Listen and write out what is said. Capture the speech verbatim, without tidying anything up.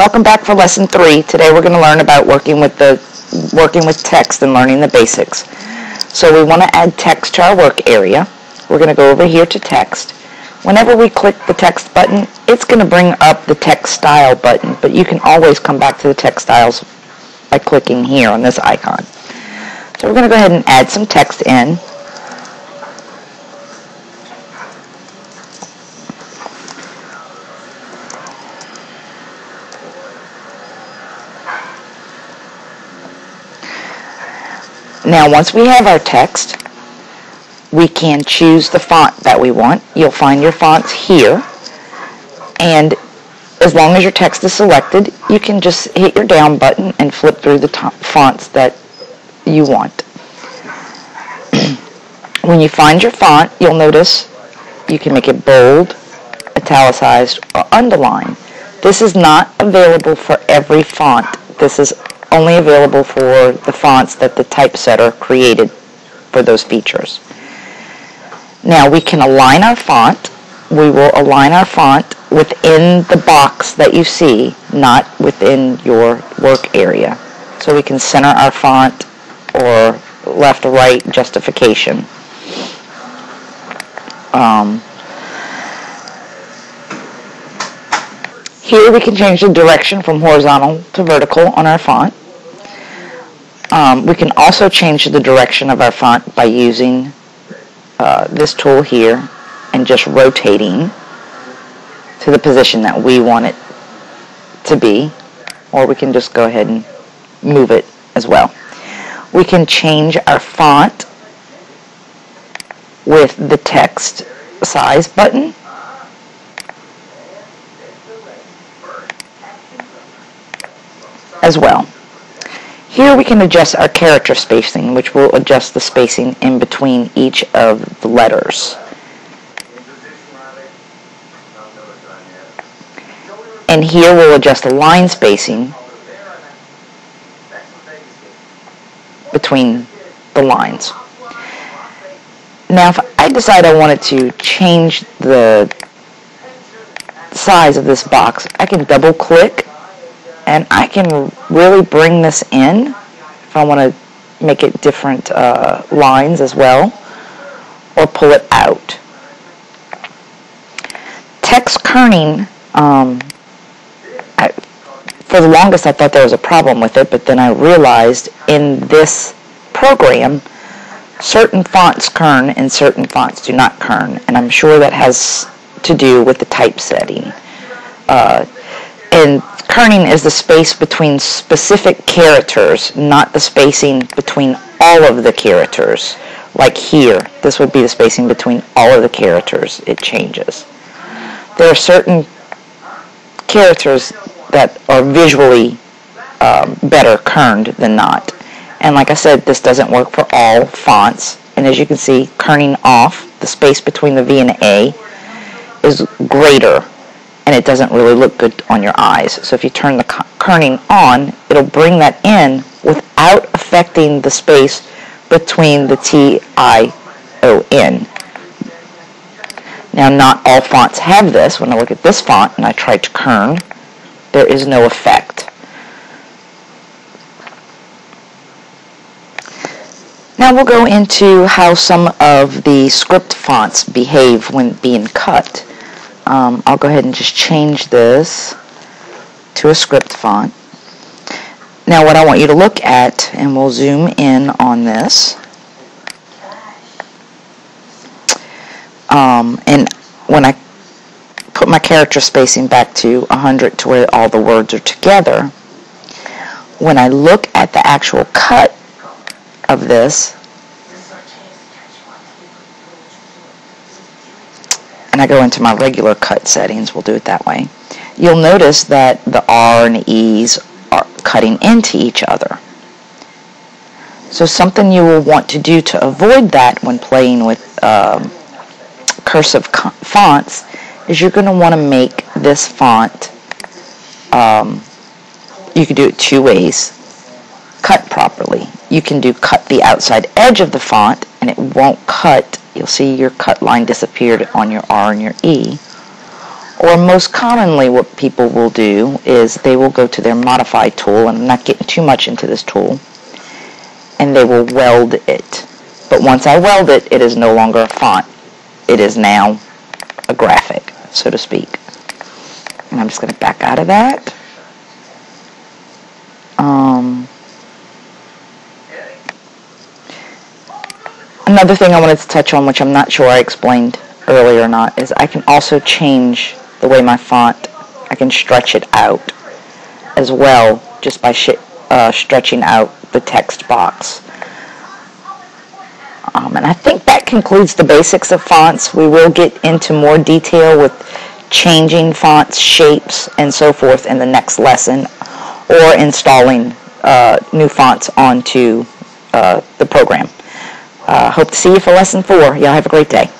Welcome back for lesson three. Today we're going to learn about working with the working with text and learning the basics. So we want to add text to our work area. We're going to go over here to text. Whenever we click the text button, it's going to bring up the text style button, but you can always come back to the text styles by clicking here on this icon. So we're going to go ahead and add some text in. Now once we have our text, we can choose the font that we want. You'll find your fonts here, and as long as your text is selected, you can just hit your down button and flip through the top fonts that you want. When you find your font, you'll notice you can make it bold, italicized, or underlined. This is not available for every font. This is only available for the fonts that the typesetter created for those features. Now we can align our font. We will align our font within the box that you see, not within your work area. So we can center our font or left or right justification. Um, here we can change the direction from horizontal to vertical on our font. Um, we can also change the direction of our font by using uh, this tool here and just rotating to the position that we want it to be, or we can just go ahead and move it as well. We can change our font with the text size button. As well. Here we can adjust our character spacing, which will adjust the spacing in between each of the letters. And here we'll adjust the line spacing between the lines. Now if I decide I wanted to change the size of this box, I can double click and I can really bring this in if I want to make it different uh, lines as well, or pull it out. Text kerning, um, I, for the longest I thought there was a problem with it, but then I realized in this program certain fonts kern and certain fonts do not kern, and I'm sure that has to do with the typesetting. Uh, and kerning is the space between specific characters, not the spacing between all of the characters. Like here, this would be the spacing between all of the characters. It changes. There are certain characters that are visually um, better kerned than not. And like I said, this doesn't work for all fonts. And as you can see, kerning off, the space between the V and the A, is greater. And it doesn't really look good on your eyes. So if you turn the kerning on, it'll bring that in without affecting the space between the T I O N. Now, not all fonts have this. When I look at this font and I try to kern, there is no effect. Now we'll go into how some of the script fonts behave when being cut. Um, I'll go ahead and just change this to a script font. Now what I want you to look at, and we'll zoom in on this, um, and when I put my character spacing back to one hundred to where all the words are together, when I look at the actual cut of this, and I go into my regular cut settings, we'll do it that way, you'll notice that the R and the E's are cutting into each other. So something you will want to do to avoid that when playing with um, cursive fonts is you're going to want to make this font, um, you can do it two ways, cut properly. You can do cut the outside edge of the font and it won't cut. You'll see your cut line disappeared on your R and your E. or most commonly what people will do is they will go to their modify tool, and I'm not getting too much into this tool, and they will weld it. But once I weld it, it is no longer a font. It is now a graphic, so to speak. And I'm just going to back out of that. Um, another thing I wanted to touch on, which I'm not sure I explained earlier or not, is I can also change the way my font, I can stretch it out as well, just by sh uh, stretching out the text box. Um, and I think that concludes the basics of fonts. We will get into more detail with changing fonts, shapes, and so forth in the next lesson, or installing uh, new fonts onto uh, the program. Uh, hope to see you for lesson four. Y'all have a great day.